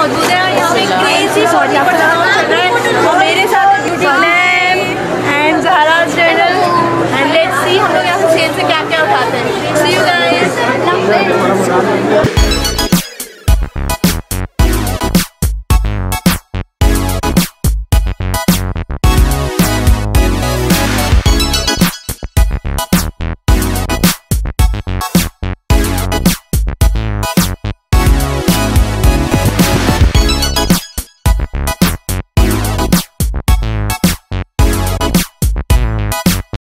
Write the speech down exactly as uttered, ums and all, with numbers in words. मौजूद है और यहाँ पे क्रेजी फोटोग्राफर चल रहा है।